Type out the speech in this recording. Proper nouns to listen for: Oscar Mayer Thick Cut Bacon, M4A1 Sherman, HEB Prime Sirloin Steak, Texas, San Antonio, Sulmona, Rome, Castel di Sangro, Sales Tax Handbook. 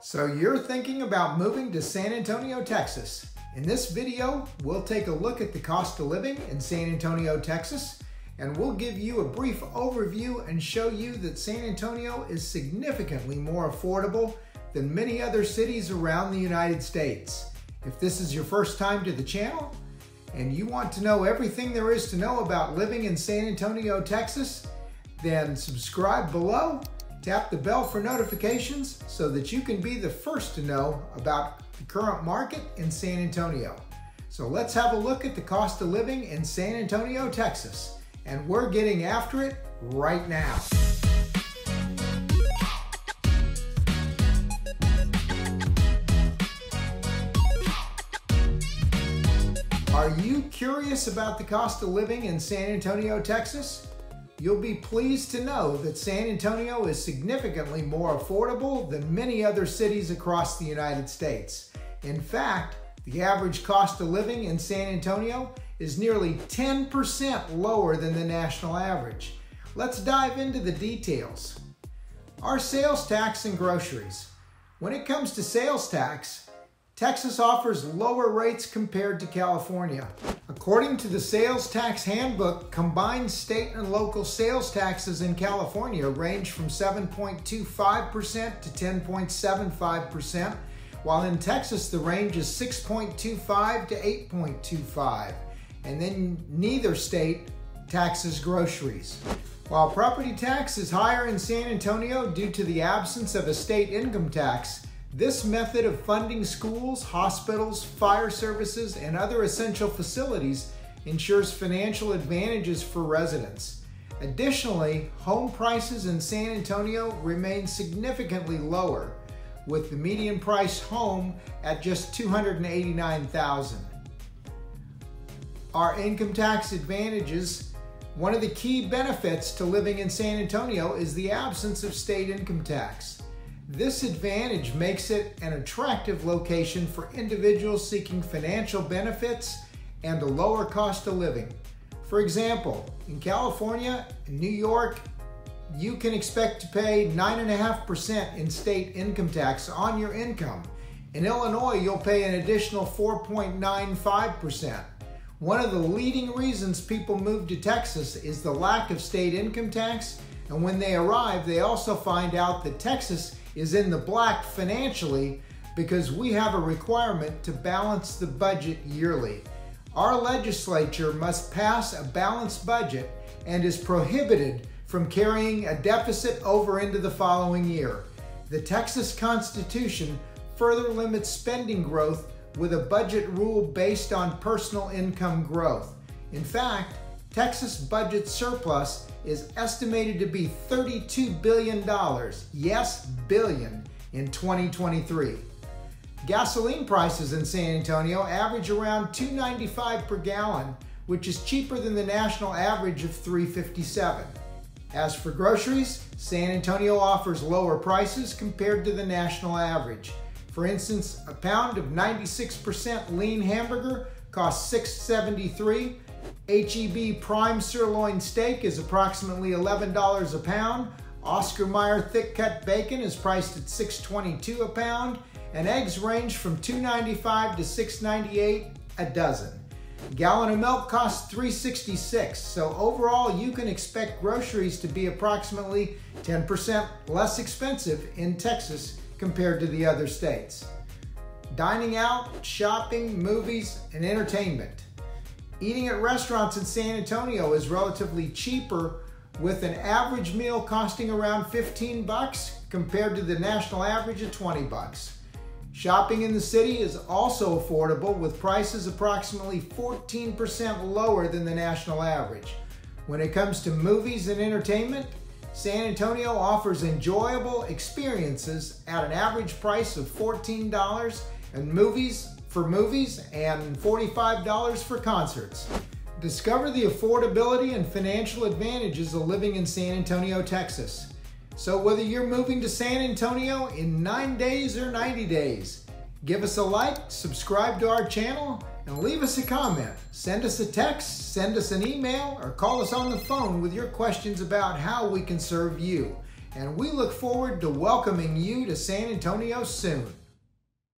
So you're thinking about moving to San Antonio, Texas. In this video, we'll take a look at the cost of living in San Antonio, Texas, and we'll give you a brief overview and show you that San Antonio is significantly more affordable than many other cities around the United States. If this is your first time to the channel and you want to know everything there is to know about living in San Antonio, Texas, then subscribe below, tap the bell for notifications so that you can be the first to know about the current market in San Antonio. So let's have a look at the cost of living in San Antonio, Texas, and we're getting after it right now. Are you curious about the cost of living in San Antonio, Texas? You'll be pleased to know that San Antonio is significantly more affordable than many other cities across the United States. In fact, the average cost of living in San Antonio is nearly 10% lower than the national average. Let's dive into the details. Our sales tax and groceries. When it comes to sales tax, Texas offers lower rates compared to California. According to the Sales Tax Handbook, combined state and local sales taxes in California range from 7.25% to 10.75%, while in Texas the range is 6.25% to 8.25%. And then neither state taxes groceries. While property tax is higher in San Antonio due to the absence of a state income tax, this method of funding schools, hospitals, fire services, and other essential facilities ensures financial advantages for residents. Additionally, home prices in San Antonio remain significantly lower, with the median price home at just $289,000. Our income tax advantages. One of the key benefits to living in San Antonio is the absence of state income tax. This advantage makes it an attractive location for individuals seeking financial benefits and a lower cost of living. For example, in California and New York, you can expect to pay 9.5% in state income tax on your income. In Illinois, you'll pay an additional 4.95%. One of the leading reasons people move to Texas is the lack of state income tax, and when they arrive, they also find out that Texas is in the black financially because we have a requirement to balance the budget yearly. Our legislature must pass a balanced budget and is prohibited from carrying a deficit over into the following year. The Texas Constitution further limits spending growth with a budget rule based on personal income growth. In fact, Texas budget surplus is estimated to be $32 billion, yes, billion, in 2023. Gasoline prices in San Antonio average around $2.95 per gallon, which is cheaper than the national average of $3.57. As for groceries, San Antonio offers lower prices compared to the national average. For instance, a pound of 96% lean hamburger costs $6.73. HEB Prime Sirloin Steak is approximately $11 a pound. Oscar Mayer Thick Cut Bacon is priced at $6.22 a pound, and eggs range from $2.95 to $6.98 a dozen. A gallon of milk costs $3.66, so overall you can expect groceries to be approximately 10% less expensive in Texas compared to the other states. Dining out, shopping, movies, and entertainment. Eating at restaurants in San Antonio is relatively cheaper, with an average meal costing around $15 compared to the national average of $20. Shopping in the city is also affordable, with prices approximately 14% lower than the national average. When it comes to movies and entertainment, San Antonio offers enjoyable experiences at an average price of $14 and for movies and $45 for concerts. Discover the affordability and financial advantages of living in San Antonio, Texas. So whether you're moving to San Antonio in 9 days or 90 days, give us a like, subscribe to our channel, and leave us a comment. Send us a text, send us an email, or call us on the phone with your questions about how we can serve you. and we look forward to welcoming you to San Antonio soon.